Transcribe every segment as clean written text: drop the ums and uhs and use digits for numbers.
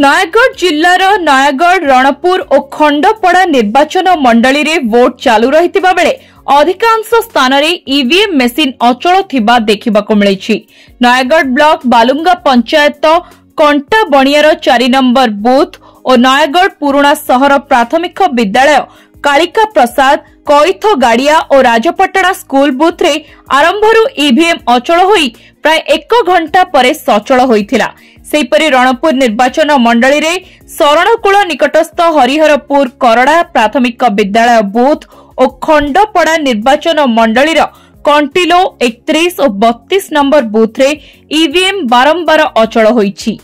नयागढ़ जिल्लार नयागढ़ रणपुर और खंडपड़ा निर्वाचन मंडली रे वोट चालू रही बेले अधिकांश स्थान रे ईवीएम मेसीन अचल थिबा देखिबाको मिलिछि। नयागढ़ ब्लॉक बालुंगा पंचायत कंटा बणियार 4 नंबर बूथ और नयागढ़ पुराणा शहर प्राथमिक विद्यालय कालिका प्रसाद कईथ गाड़िया और राजपटना स्कूल बूथ रे आरंभरू ईवीएम अचल होई प्राय 1 घंटा परे सचल होइथिला। सेहिपरि रणपुर निर्वाचन मंडली रे शरणकूल निकटस्थ हरिहरपुर करड़ा प्राथमिक विद्यालय बूथ और खंडपड़ा निर्वाचन मंडली रो कंटिलो 31 और 32 नंबर बूथ रे ईवीएम बारंबार अचल होइछि।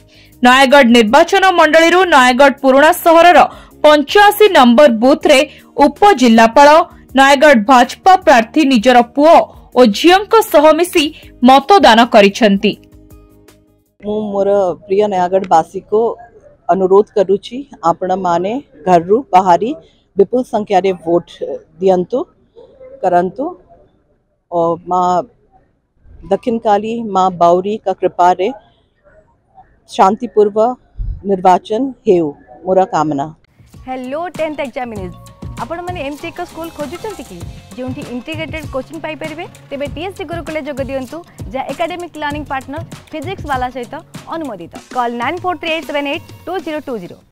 नयागढ़ निर्वाचन मंडली रो नयागढ़ पुराणा शहर रो 85 नंबर बूथ रे उपजिल्लापाल नयागढ़ भाजपा प्रार्थी निजर पुओ और झीओं सह मिसी मतदान करिसेंती। मु मोर प्रिय नयागढ़ बासी को अनुरोध करूची आपण माने घर रु बाहरी विपुल संख्या रे वोट दियंतु करंतु और माँ दक्षिण काली माँ बाउरी का कृपा रे शांतिपूर्व निर्वाचन हेउ मोर कामना। हेलो 10th एग्जामिनेज आपण माने एमसी एक स्कूल खोजुचंती कि जोंठी इंटीग्रेटेड कोचिंग पाई परिबे तेबे टीएससी गुरुकुल जोग दियंतु जा एकेडमिक लर्निंग पार्टनर फिजिक्स वाला सहित अनुमोदित। कॉल 9438782020।